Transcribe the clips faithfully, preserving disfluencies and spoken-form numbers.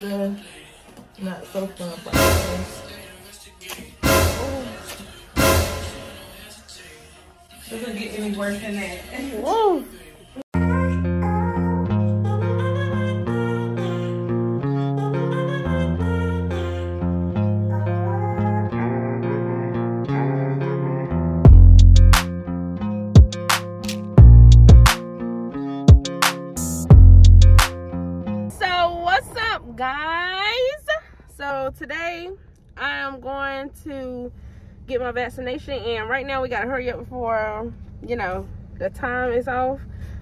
Good. Not so fun about this. Ooh. Doesn't get any worse than that. Whoa. Today I am going to get my vaccination, and right now we gotta hurry up before, you know, the time is off.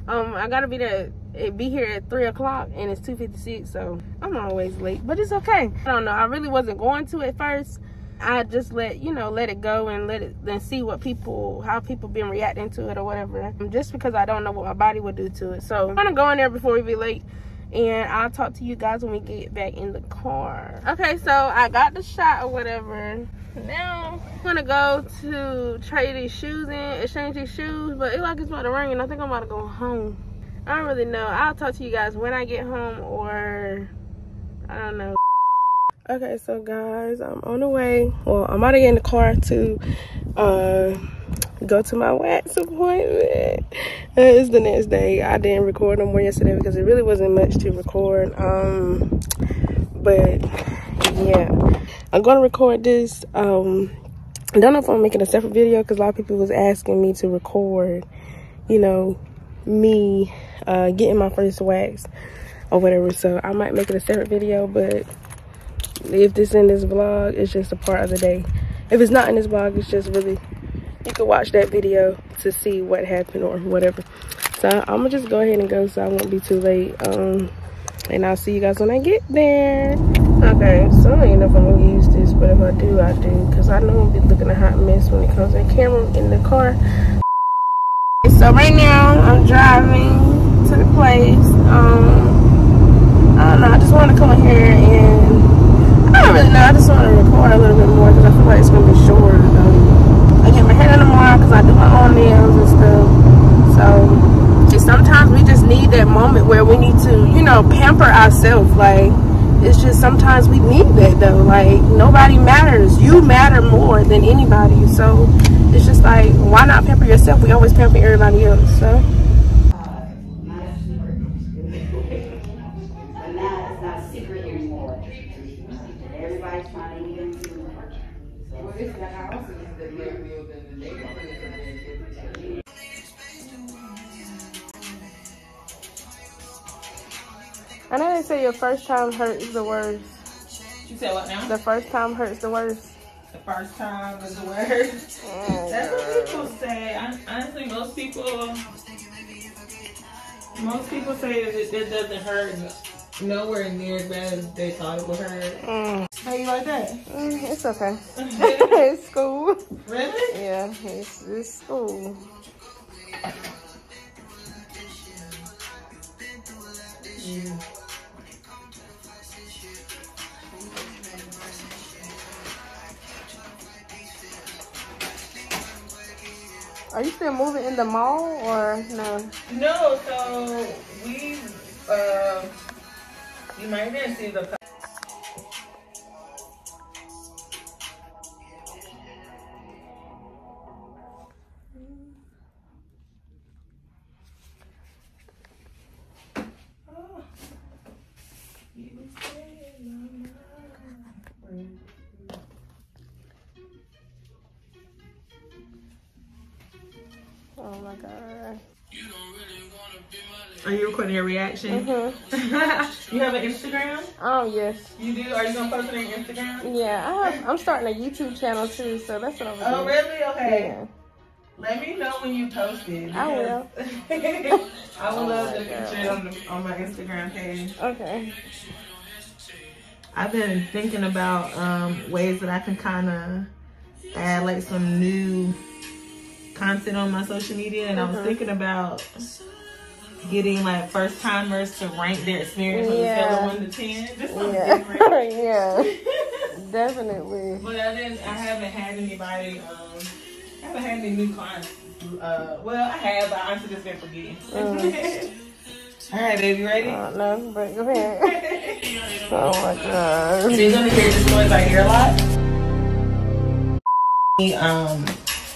um I gotta be there be here at three o'clock, and it's two fifty-six, so I'm always late, but it's okay. I don't know, I really wasn't going to at first. I just let you know let it go and let it then see what people how people been reacting to it or whatever, just because I don't know what my body would do to it. So I'm gonna go in there before we be late, and I'll talk to you guys when we get back in the car. Okay, so I got the shot or whatever. Now I'm gonna go to trade these shoes in, exchange these shoes, but it like it's about to rain, and I think I'm about to go home. I don't really know. I'll talk to you guys when I get home, or I don't know. Okay, so guys, I'm on the way. Well, I'm already in the car to uh go to my wax appointment. It's the next day. I didn't record no more yesterday because it really wasn't much to record. Um but yeah, I'm gonna record this. um I don't know if I'm making a separate video because a lot of people was asking me to record, you know, me uh getting my first wax or whatever, so I might make it a separate video. But if this in this vlog, it's just a part of the day. If it's not in this vlog, it's just really, you can watch that video to see what happened or whatever. So I'm gonna just go ahead and go so I won't be too late. Um and I'll see you guys when I get there. Okay, so I don't know if I'm gonna use this, but if I do, I do, because I know I'm gonna be looking a hot mess when it comes to the camera in the car. So right now I'm driving to the place. um I don't know, I just want to come here, and I don't really know, I just want to record a little bit more because I feel like it's gonna be shorter though. I get my hair done tomorrow because I do my own nails and stuff. So sometimes we just need that moment where we need to, you know, pamper ourselves. Like, it's just sometimes we need that though. Like, nobody matters. You matter more than anybody. So it's just like, why not pamper yourself? We always pamper everybody else. So. I know they say your first time hurts the worst. You said what now? The first time hurts the worst. The first time was the worst. Oh, that's what people say. I, honestly, most people, most people say that it, it doesn't hurt nowhere near as bad as they thought it would hurt. Mm. How you like that? Mm, it's okay. It's cool. Really? Yeah, it's, it's cool. Yeah. Are you still moving in the mall or no? No, so we, uh, you might even see the. Oh my god. Are you recording your reaction? Mm-hmm. You have an Instagram? Oh, yes. You do? Are you going to post it on your Instagram? Yeah, I have, I'm starting a YouTube channel too, so that's what I'm doing. Oh, really? Okay. Yeah. Let me know when you post it. I will. I would oh love to picture it on, the, on my Instagram page. Okay. I've been thinking about um, ways that I can kind of add like some new content on my social media, and mm-hmm. I was thinking about getting like first timers to rank their experience on yeah. the scale of one to ten. Just something yeah. different. Yeah, definitely. But I didn't. I haven't had anybody. Um, I haven't had any new clients. Uh, well, I have, but I honestly just been forgetting. Mm. All right, baby, ready? I don't know, but go ahead. Oh my God. So you're gonna hear this noise I hear a lot. Um,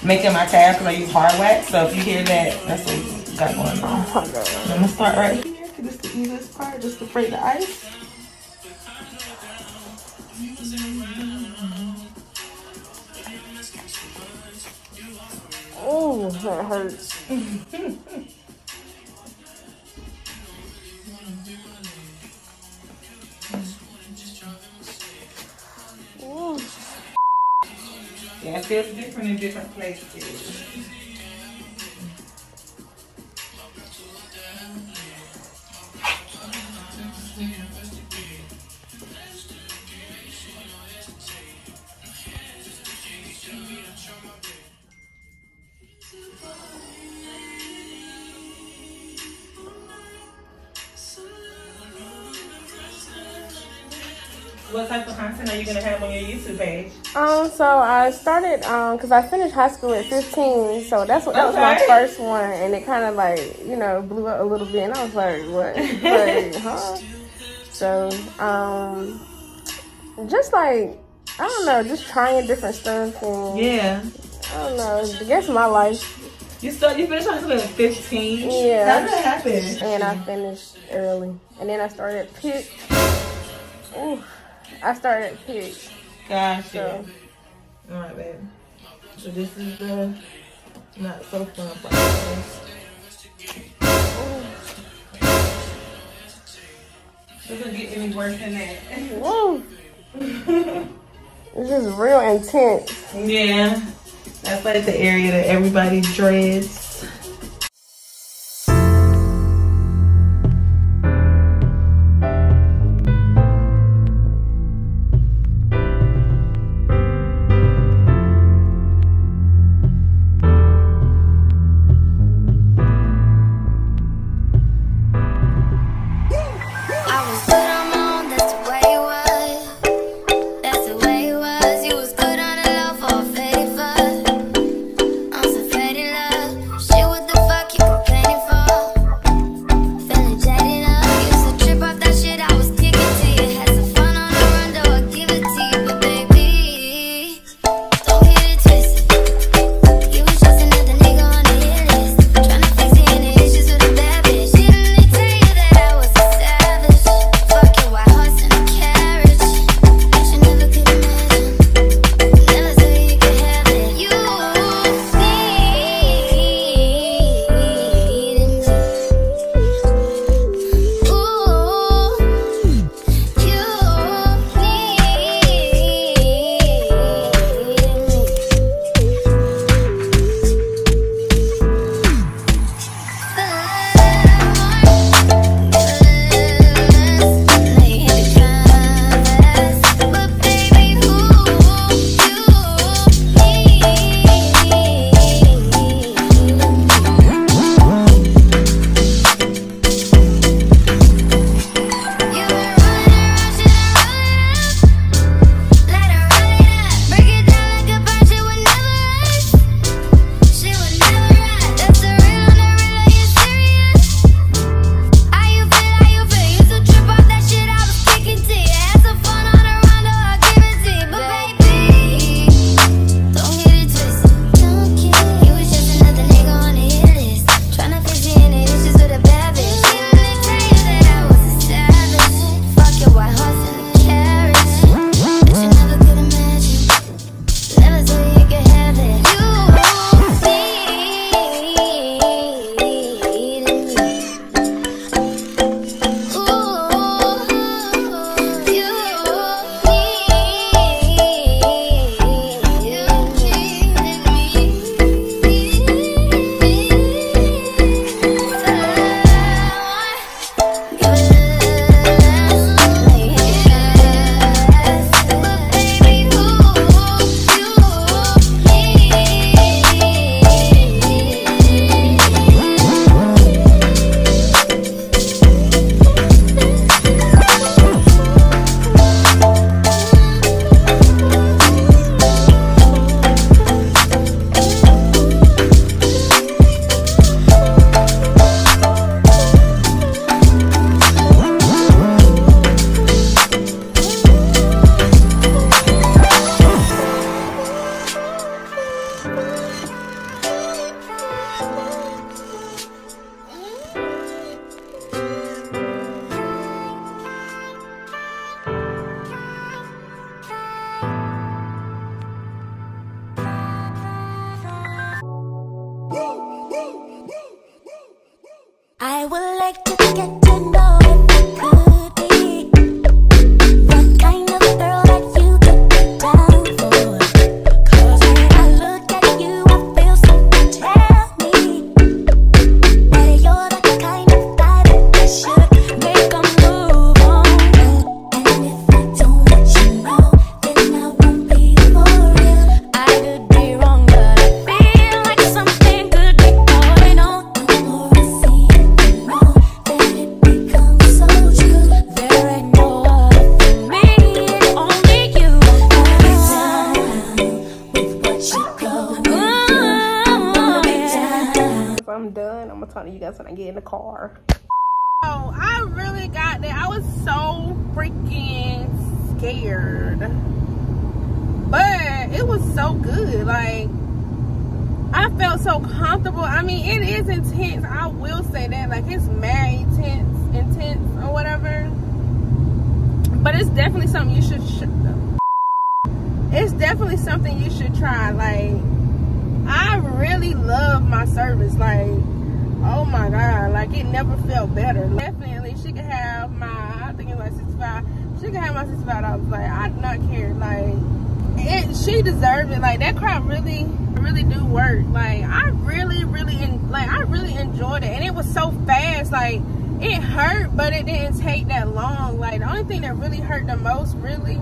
making my tabs because I use hard wax. So if you hear that, that's what you got going on. Oh my God. I'm gonna start right here because it's the easiest part, just to break the ice. Oh, that hurts. Yeah, it feels different in different places. What type of content are you going to have on your YouTube page? Um, so I started, um, because I finished high school at fifteen, so that's what, that okay. was my first one, and it kind of like, you know, blew up a little bit, and I was like, what? Like, huh? So, um, just like, I don't know, just trying different stuff, and yeah. I don't know, I guess my life. You start, you finished high school at fifteen? Yeah. How did that happen? And I finished early, and then I started Pitt. Ooh. I started at Pitt. Gotcha. So. Alright, baby. So this is the not so fun process. This will get any worse than that. Woo! This is real intense. Yeah. That's like the area that everybody dreads. talk to you guys when I get in the car. Oh, I really got that. I was so freaking scared. But it was so good. Like, I felt so comfortable. I mean, it is intense. I will say that. Like, it's mad intense, intense or whatever. But it's definitely something you should... Sh it's definitely something you should try. Like, I really love my service. Like, oh my God. Like, it never felt better. Like, definitely, she could have my... I think it's like sixty-five dollars. She could have my sixty-five dollars. Like, I do not care. Like... It, she deserved it. Like, that crowd really really do work. Like, I really really in, like I really enjoyed it, and it was so fast. Like, it hurt, but it didn't take that long. Like, the only thing that really hurt the most really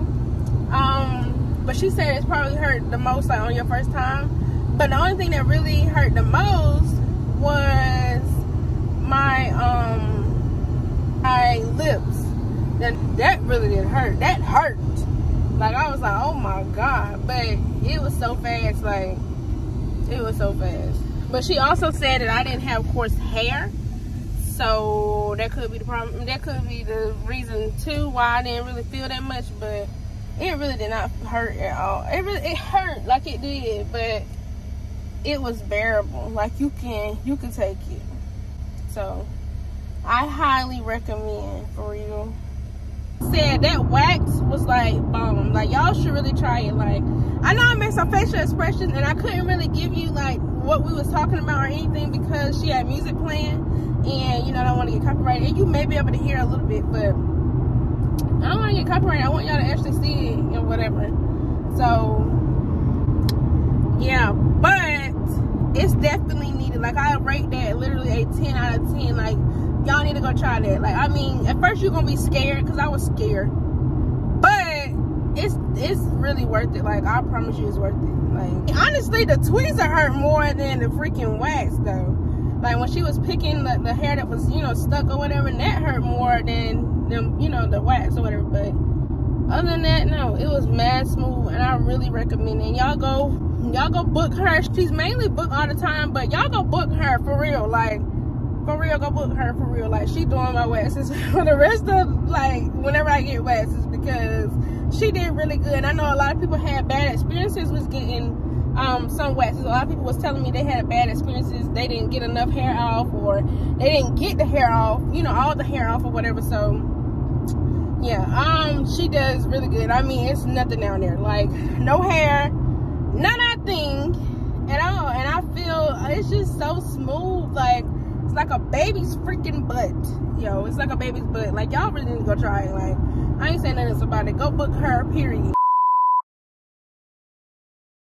um but she said it's probably hurt the most like on your first time, but the only thing that really hurt the most was my um my lips. That, that really did hurt. That hurt. Like, I was like, oh my God. But it was so fast. Like, it was so fast. But she also said that I didn't have coarse hair. So that could be the problem. That could be the reason too why I didn't really feel that much. But it really did not hurt at all. It really, it hurt like it did, but it was bearable. Like, you can you can take it. So I highly recommend, for real. Said that wax was like bomb. Like, y'all should really try it. Like, I know I made some facial expressions and I couldn't really give you like what we was talking about or anything because she had music playing, and you know I don't want to get copyrighted, and you may be able to hear a little bit, but I don't want to get copyrighted. I want y'all to actually see it and whatever. So yeah, but it's definitely needed. Like, I rate that literally a ten out of ten. Like, y'all need to go try that. Like, I mean, at first you're gonna be scared, because I was scared, but it's it's really worth it. Like, I promise you it's worth it. Like, honestly, the tweezer hurt more than the freaking wax though. Like, when she was picking the, the hair that was, you know, stuck or whatever, and that hurt more than them, you know, the wax or whatever. But other than that, no, it was mad smooth, and I really recommend it. And y'all go y'all go book her. She's mainly booked all the time, but y'all go book her for real. Like, for real, go book her for real. Like, she doing my waxes for the rest of, like, whenever I get waxes, because she did really good. I know a lot of people had bad experiences with getting um, some waxes. A lot of people was telling me they had bad experiences. They didn't get enough hair off, or they didn't get the hair off, you know, all the hair off or whatever. So, yeah, um, she does really good. I mean, it's nothing down there. Like, no hair, not a thing at all. And I feel it's just so smooth. Like, it's like a baby's freaking butt. Yo, it's like a baby's butt. Like, y'all really need to go try it. Like, I ain't saying nothing about it. Go book her, period.